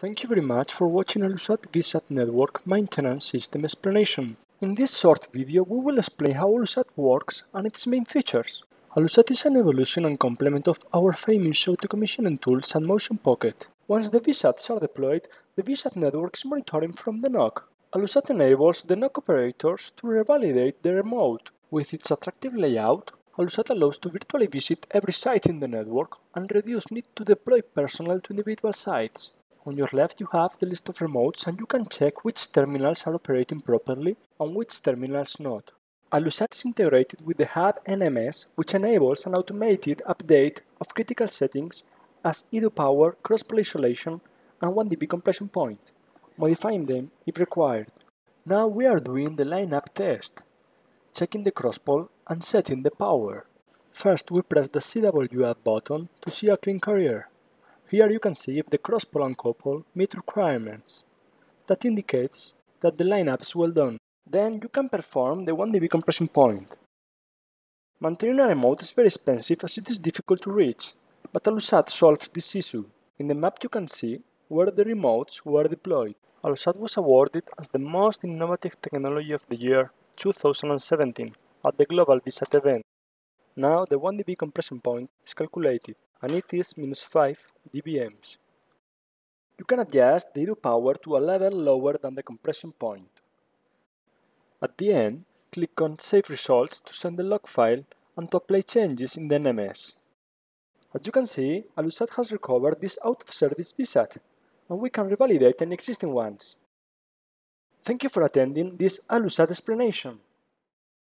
Thank you very much for watching Alusat VSAT Network Maintenance System Explanation. In this short video we will explain how Alusat works and its main features. Alusat is an evolution and complement of our famous SOTO commissioning tools and Motion Pocket. Once the VSATs are deployed, the VSAT network is monitoring from the NOC. Alusat enables the NOC operators to revalidate their remote. With its attractive layout, Alusat allows to virtually visit every site in the network and reduce need to deploy personnel to individual sites. On your left you have the list of remotes and you can check which terminals are operating properly and which terminals not. Alusat is integrated with the Hub NMS, which enables an automated update of critical settings as EDU power, cross-poll isolation and 1dB compression point, modifying them if required. Now we are doing the lineup test, checking the cross-poll and setting the power. First we press the CW add button to see a clean carrier. Here you can see if the cross-poll and couple meet requirements. That indicates that the lineup is well done. Then you can perform the 1dB compression point. Maintaining a remote is very expensive as it is difficult to reach, but Alusat solves this issue. In the map you can see where the remotes were deployed. Alusat was awarded as the most innovative technology of the year 2017 at the Global VSAT event. Now the 1dB compression point is calculated, and it is minus 5 dBm. You can adjust the EDU power to a level lower than the compression point. At the end, click on Save Results to send the log file and to apply changes in the NMS. As you can see, Alusat has recovered this out-of-service VSAT, and we can revalidate any existing ones. Thank you for attending this Alusat explanation.